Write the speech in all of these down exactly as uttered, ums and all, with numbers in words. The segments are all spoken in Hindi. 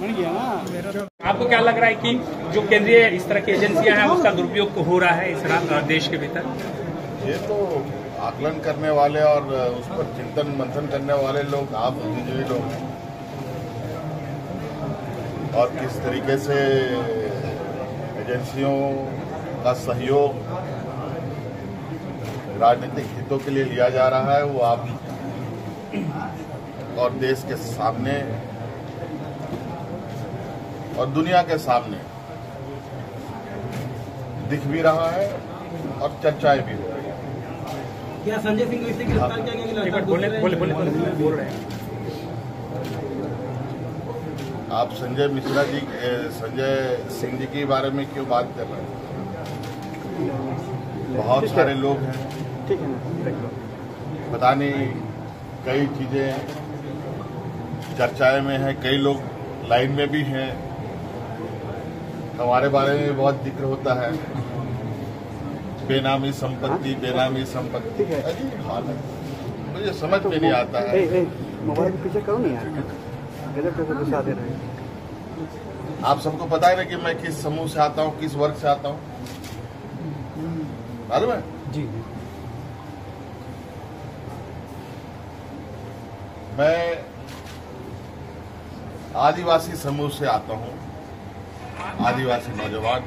बन गया ना। आपको क्या लग रहा है कि जो केंद्रीय इस तरह की एजेंसियां हैं उसका दुरुपयोग हो रहा है इस तरह देश के भीतर? ये तो आकलन करने वाले और उस पर चिंतन मंथन करने वाले लोग आप इंजीनियर लोग हैं, और किस तरीके से एजेंसियों का सहयोग राजनीतिक हितों के लिए लिया जा रहा है वो आप और देश के सामने और दुनिया के सामने दिख भी रहा है और चर्चाएं भी हो रही है। क्या संजय सिंह इसे गिरफ्तार किया गया कि लगता है बोले बोले बोले बोल रहे हैं आप? संजय मिश्रा जी संजय सिंह जी के बारे में क्यों बात कर रहे हैं? बहुत सारे लोग हैं, ठीक है, पता नहीं कई चीजें हैं, चर्चाएं में हैं, कई लोग लाइन में भी हैं, हमारे बारे में बहुत जिक्र होता है, बेनामी संपत्ति बेनामी संपत्ति अजीब हाल है, मुझे समझ में नहीं आता है। मोबाइल पीछे क्यों नहीं आ रहा है? आप सबको पता है ना कि मैं किस समूह से आता हूँ, किस वर्ग से आता हूँ, मालूम है जी। मैं आदिवासी समूह से आता हूँ, आदिवासी नौजवान,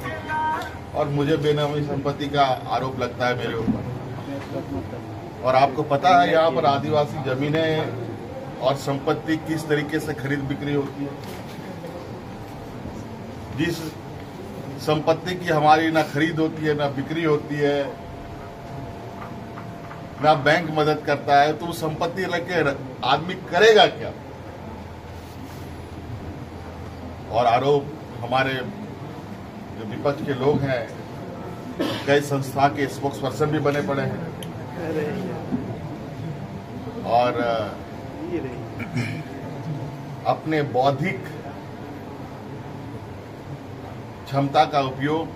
और मुझे बेनामी संपत्ति का आरोप लगता है मेरे ऊपर। और आपको पता है यहाँ पर आदिवासी जमीनें और संपत्ति किस तरीके से खरीद बिक्री होती है। जिस संपत्ति की हमारी ना खरीद होती है ना बिक्री होती है, ना बैंक मदद करता है, तो उस संपत्ति लेके आदमी करेगा क्या? और आरोप हमारे जो विपक्ष के लोग हैं, कई संस्था के स्पोक्स पर्सन भी बने पड़े हैं, और अपने बौद्धिक क्षमता का उपयोग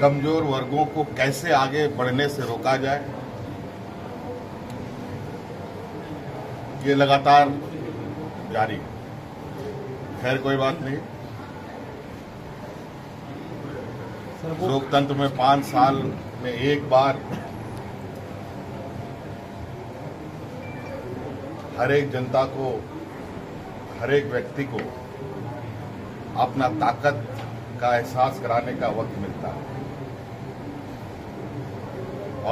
कमजोर वर्गों को कैसे आगे बढ़ने से रोका जाए, ये लगातार जारी है। खैर कोई बात नहीं, लोकतंत्र में पांच साल में एक बार हर एक जनता को, हर एक व्यक्ति को अपना ताकत का एहसास कराने का वक्त मिलता है,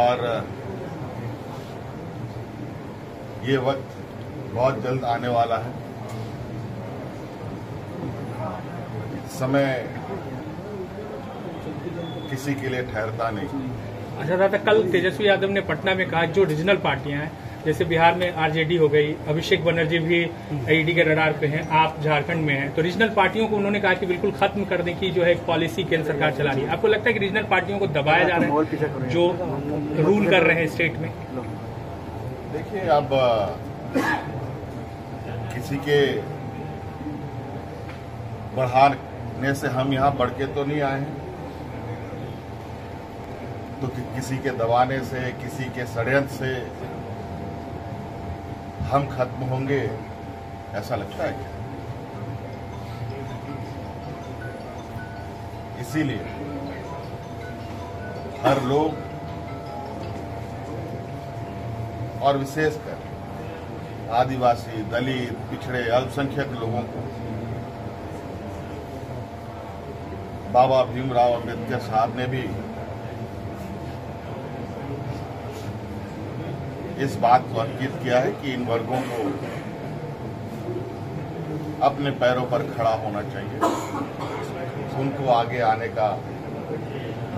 और ये वक्त बहुत जल्द आने वाला है। समय किसी के लिए ठहरता नहीं। अच्छा दादा, कल तेजस्वी यादव ने पटना में कहा जो रीजनल पार्टियां हैं, जैसे बिहार में आरजेडी हो गई, अभिषेक बनर्जी भी आईईडी के रडार पे हैं, आप झारखंड में हैं, तो रीजनल पार्टियों को उन्होंने कहा कि बिल्कुल खत्म कर दें, कि जो है पॉलिसी केंद्र सरकार चला रही है। आपको लगता है कि रीजनल पार्टियों को दबाया जा रहा है जो रूल कर रहे हैं स्टेट में? देखिए, अब किसी के बढ़ाने से हम यहाँ बढ़ के तो नहीं आए हैं, तो कि किसी के दबाने से, किसी के षड्यंत्र से हम खत्म होंगे ऐसा लगता है क्या? इसीलिए हर लोग और विशेषकर आदिवासी, दलित, पिछड़े, अल्पसंख्यक लोगों को बाबा भीमराव अम्बेडकर साहब ने भी इस बात को अंकित किया है कि इन वर्गों को अपने पैरों पर खड़ा होना चाहिए, उनको आगे आने का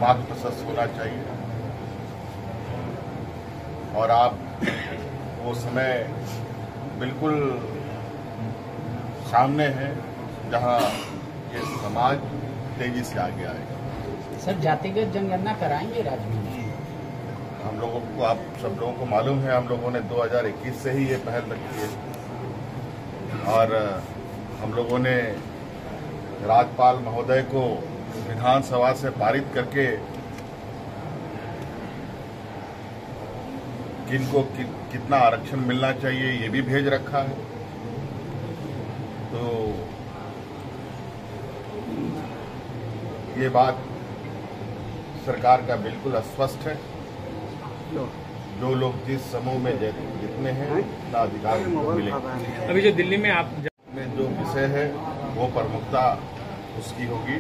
मार्ग प्रशस्त होना चाहिए। और आप वो समय बिल्कुल सामने है जहां ये समाज तेजी से आगे आएगा। सर जातिगत जनगणना कराएंगे राज्य में? हम लोगों को, आप सब लोगों को मालूम है, हम लोगों ने दो हज़ार इक्कीस से ही ये पहल रखी है और हम लोगों ने राज्यपाल महोदय को विधानसभा से पारित करके किनको कि, कितना आरक्षण मिलना चाहिए ये भी भेज रखा है। तो ये बात सरकार का बिल्कुल अस्पष्ट है। जो लोग जिस समूह में जितने हैं उतना अधिकार मिलेगा। अभी जो दिल्ली में आप में जो विषय है वो प्रमुखता उसकी होगी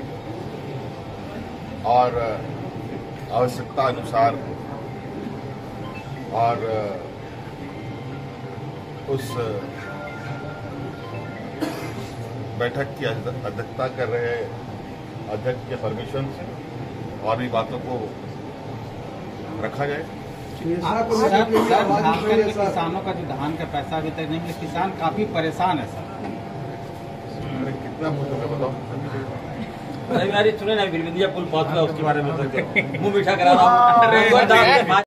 और आवश्यकता अनुसार और उस बैठक की अध्यक्षता कर रहे अध्यक्ष के परमिशन से और भी बातों को रखा जाए। झारखंड के किसानों का जो धान का पैसा अभी तक नहीं, किसान काफी परेशान है सर। कितना बताओ, सुने ना बिलबिंदिया पुल पहुंच गया उसके बारे में मुंह मीठा करा रहा हूँ।